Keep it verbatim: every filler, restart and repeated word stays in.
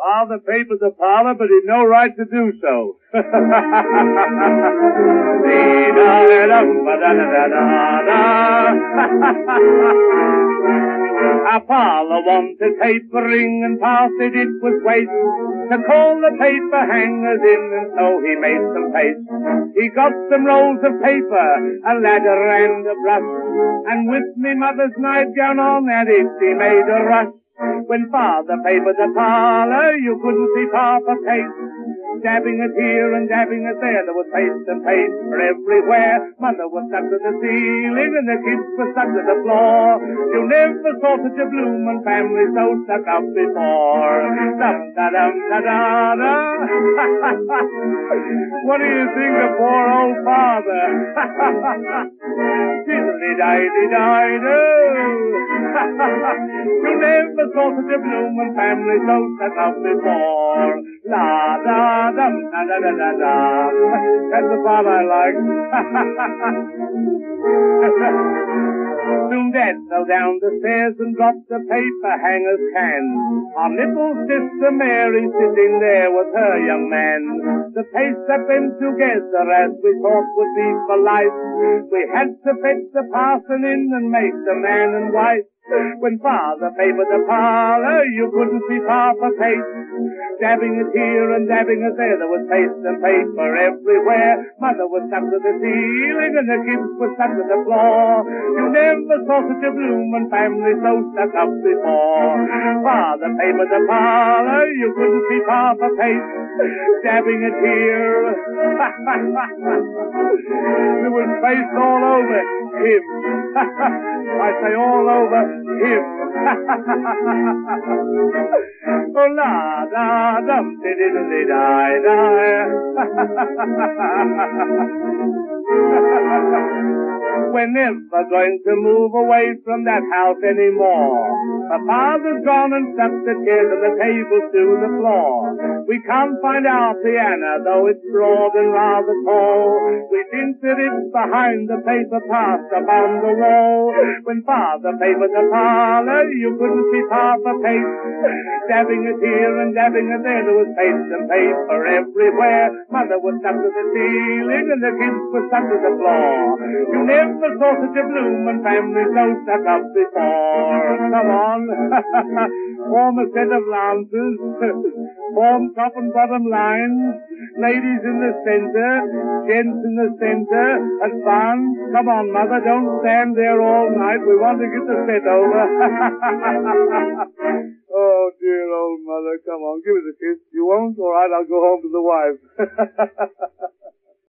File the papers of Parler, but he'd no right to do so. Our Parler wanted papering, and parted it was waste to call the paper hangers in, and so he made some paste. He got some rolls of paper, a ladder and a brush, and with me mother's nightgown on at it, he made a rush. When Father papered the parlor, you couldn't see Papa paste. Dabbing it here and dabbing it there, there was paste and paper everywhere. Mother was stuck to the ceiling and the kids were stuck to the floor. You never saw such a bloomin' family so stuck up before. Dum-da-dum-da-da-da. What do you think of poor old Father? Diddly-di-di-di-do. You never saw such a bloomin' family so stuck up before. La da dum da da da da da. That's the part I like. Soon Dad fell down the stairs and dropped the paper hanger's can. Our little sister Mary sitting there with her young man. The pace up them together as we thought would be for life. We had to fetch the parson in and make the man and wife. When Father papered the parlor, you couldn't see Papa paste. Dabbing it here and dabbing it there, there was paste and paper everywhere. Mother was stuck to the ceiling and the kids were stuck to the floor. You never saw such a bloomin' family so stuck up before. Father papered the parlor, you couldn't see Papa paste. Dabbing it here. There was paste all over him. I say all over him. Oh, la da dum di di di di di. We're never going to move away from that house anymore. My father's gone and stuck the chairs and the tables to the floor. We can't find our piano, though it's broad and rather tall. We tinted it behind the paper passed upon the wall. When Father papered the parlor, you couldn't see Papa paste. Dabbing it here and dabbing it there, there was paste and paper everywhere. Mother was stuck to the ceiling and the kids were stuck to the floor. You never saw such a bloomin' family so stuck up before. Come on, form a set of lances, form top and bottom lines, ladies in the center, gents in the center, advance. Come on, Mother, don't stand there all night. We want to get the set over. Oh, dear old Mother, come on, give us a kiss. You won't? All right, I'll go home to the wife.